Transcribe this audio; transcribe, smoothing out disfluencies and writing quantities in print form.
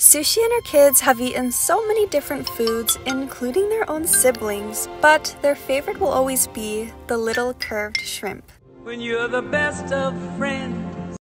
Sushi and her kids have eaten so many different foods, including their own siblings, but their favorite will always be the little curved shrimp. When you're the best of friends,